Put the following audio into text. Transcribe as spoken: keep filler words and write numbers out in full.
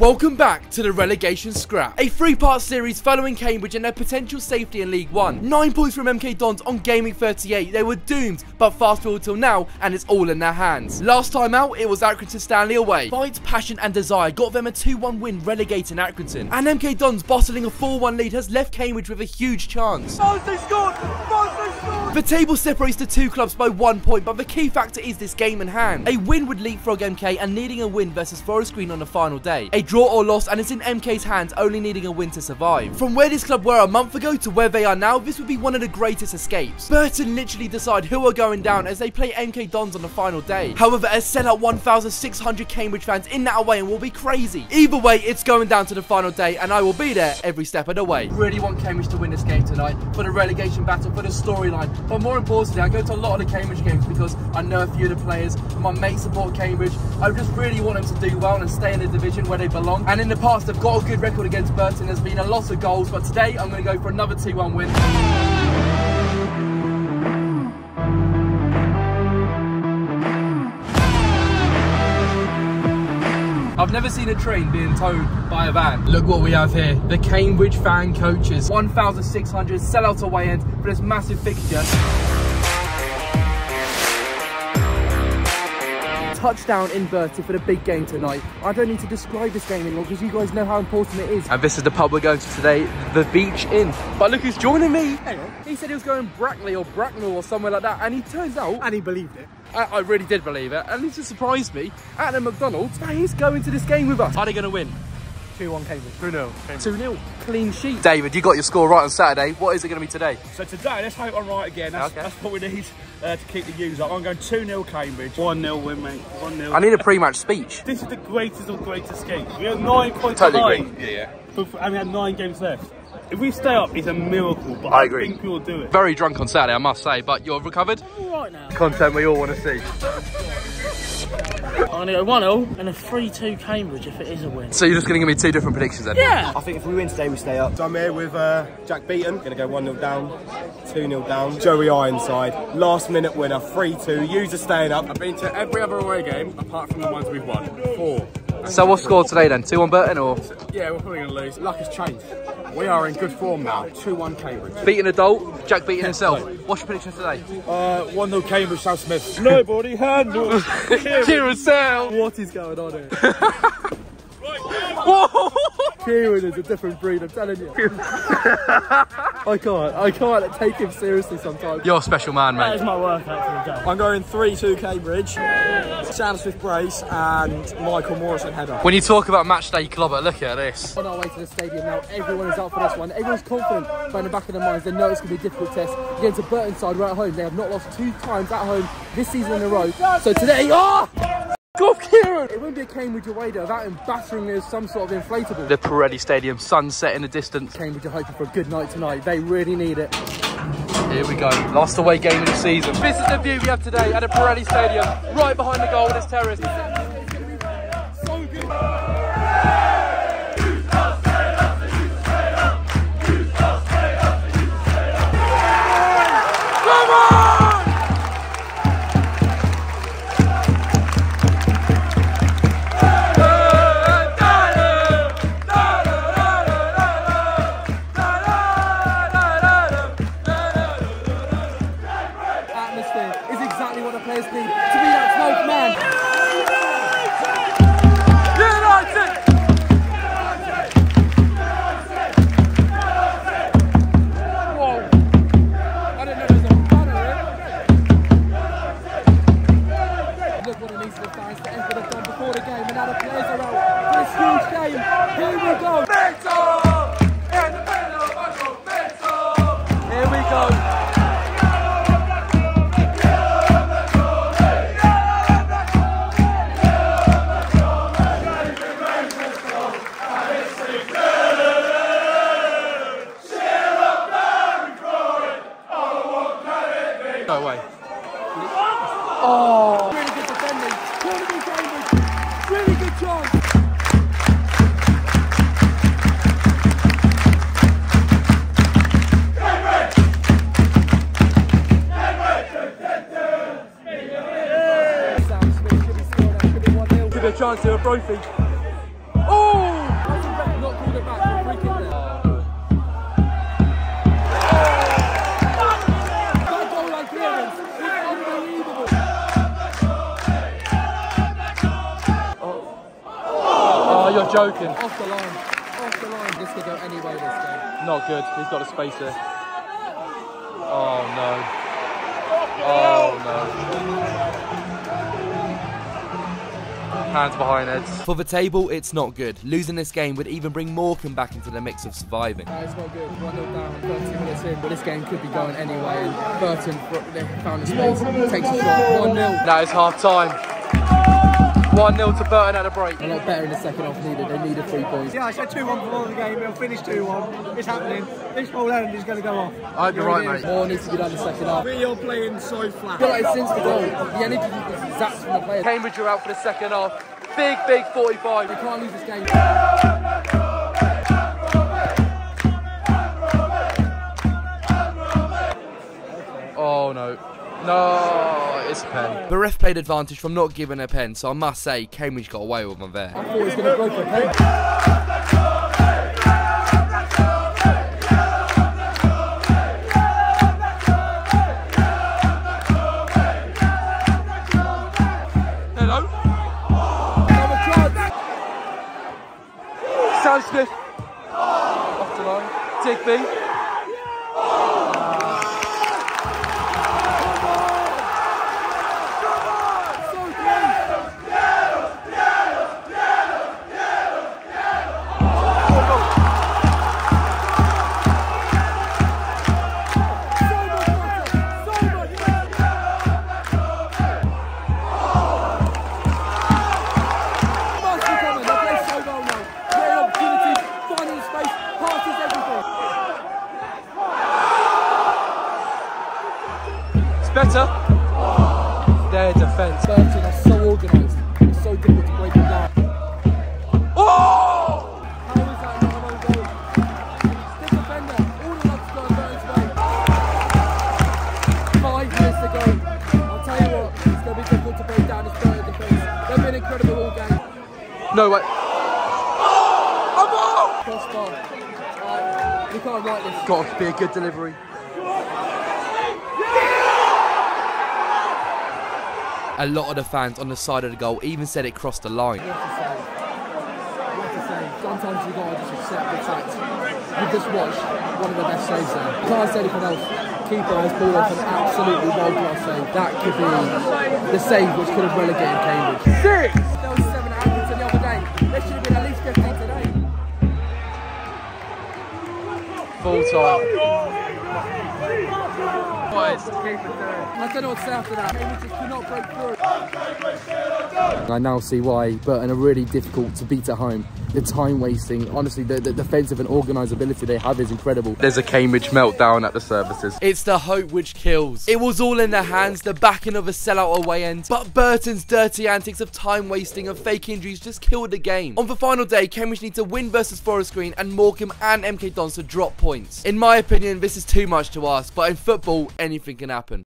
Welcome back to The Relegation Scrap, a three-part series following Cambridge and their potential safety in League One. Nine points from M K Dons on gaming thirty-eight, they were doomed, but fast forward till now, and it's all in their hands. Last time out, it was Accrington Stanley away. Fight, passion and desire got them a two one win, relegating Accrington. And M K Dons bottling a four one lead has left Cambridge with a huge chance. Oh, they scored! Oh, they scored! The table separates the two clubs by one point, but the key factor is this game in hand. A win would leapfrog M K, and needing a win versus Forest Green on the final day. A draw or loss, and it's in M K's hands, only needing a win to survive. From where this club were a month ago to where they are now, this would be one of the greatest escapes. Burton literally decide who are going down as they play M K Dons on the final day. However, a sellout one thousand six hundred Cambridge fans in that away and will be crazy. Either way, it's going down to the final day, and I will be there every step of the way. Really want Cambridge to win this game tonight, for the relegation battle, for the storyline. But more importantly, I go to a lot of the Cambridge games because I know a few of the players. My mates support Cambridge. I just really want them to do well and stay in the division where they belong. And in the past, they've got a good record against Burton. There's been a lot of goals, but today I'm going to go for another two one win. I've never seen a train being towed by a van. Look what we have here, the Cambridge fan coaches. one thousand six hundred sell out away end for this massive fixture. Touchdown in Burton for the big game tonight. I don't need to describe this game anymore because you guys know how important it is. And this is the pub we're going to today, the Beach Inn. But look who's joining me. Hang on. He said he was going Brackley or Bracknell or somewhere like that, and he turns out... And he believed it. I, I really did believe it, and he just surprised me at the McDonald's that he's going to this game with us. Are they going to win? two one Cambridge. two nil. two nil. Clean sheet. David, you got your score right on Saturday. What is it going to be today? So today, let's hope I'm right again. That's, okay. That's what we need uh, to keep the views up. I'm going two nil Cambridge. one nil win, mate. one nil. I need a pre-match speech. This is the greatest of greatest escapes. We have nine points totally behind. Agree. Yeah, yeah. And we have nine games left. If we stay up, it's a miracle, but I, I agree. think we'll do it. Very drunk on Saturday, I must say, but you're recovered? I'm all right now. Content we all want to see. I'm going to go one nil and a three two Cambridge if it is a win. So you're just going to give me two different predictions then? Yeah! I think if we win today, we stay up. So I'm here with uh, Jack Beaton. Going to go one nil down, two nil down. Joey Ironside, last minute winner, three two. Yous are staying up. I've been to every other away game, apart from the ones we've won. Four. So what's scored today then? two one Burton or...? Yeah, we're probably going to lose. Luck has changed. We are in good form now. two one Cambridge. Beating adult, Jack beating himself. What's your prediction today? Uh, one nil Cambridge, South Smith. Nobody handles Kieran Sale. What is going on here? Whoa! Kieran is a different breed, I'm telling you. I can't, I can't take him seriously sometimes. You're a special man, mate. That is my workout for the day. I'm going three two Cambridge, Sam Smith brace and Michael Morrison header. When you talk about match day clobber, look at this. On our way to the stadium now, everyone is out for this one. Everyone's confident, but in the back of their minds, they know it's going to be a difficult test. Against the Burton side, we're at home. They have not lost two times at home this season in a row. So today, oh! Off, Kieran! It wouldn't be a Cambridge away though without him battering me with some sort of inflatable. The Pirelli Stadium, sunset in the distance. Cambridge are hoping for a good night tonight. They really need it. Here we go. Last away game of the season. This is the view we have today at the Pirelli Stadium, right behind the goal of this terrace. So good. Oh! Really good defending. Really good Cambridge. Really good chance. Cambridge! Cambridge! Sam Smith could be scored. Could be one nil. Give it a chance to a trophy. Oh! you're joking. Off the line. Off the line. This could go any way this game. Not good. He's got a spacer. Oh, no. Oh, no. Hands behind heads. For the table, it's not good. Losing this game would even bring Morecambe back into the mix of surviving. Uh, it's not good. one nil down, thirty minutes in, but this game could be going anyway. Burton, they found a space, takes a shot. one nil. Now it's half time. one nil to Burton at a break. They're not better in the second half neither, they needed three points. Yeah, I said two one before the game, it'll finish two one. It's happening. This ball end is going to go off. I hope you're right, mate. More needs to be done in the second half. We are playing so flat. I feel like since the goal, the energy is zapped from the players. Cambridge are out for the second half. Big, big forty-five. We can't lose this game. Oh, no. No. Pen. The ref played advantage from not giving a pen, so I must say Cambridge got away with them there. I thought he was going to go for a pen. Hello. Oh. Sam Smith. Oh. Off the line. Digby. Better. Oh. Their defence. Burton are so organised. It's so difficult to break them down. Oh! How is that not an own goal? Stick defender. All the luck's going Burton's way. Five minutes to go. I'll tell you what, it's going to be difficult to break down this Burton defence. They've been incredible all game. No way. Oh! I'm off! Crossbar. Uh, we can't like this. Got to be a good delivery. A lot of the fans on the side of the goal even said it crossed the line. You have to say, you have to say, sometimes you've got to just accept the fact. You've just watched one of the best saves there. Can't say anything else. Keeper has pulled off an absolutely world-class save. That could be the save which could have relegated Cambridge. Six! There was seven at Accrington the other day. There should have been at least fifteen today. Full time. I don't know what to say after that. They just could not break through. I now see why Burton are really difficult to beat at home. The time wasting, honestly, the, the defensive and organisability they have is incredible. There's a Cambridge meltdown at the services. It's the hope which kills. It was all in their hands, the backing of a sellout away end, but Burton's dirty antics of time wasting and fake injuries just killed the game. On the final day, Cambridge need to win versus Forest Green and Morecambe and M K Dons to drop points. In my opinion, this is too much to ask, but in football, anything can happen.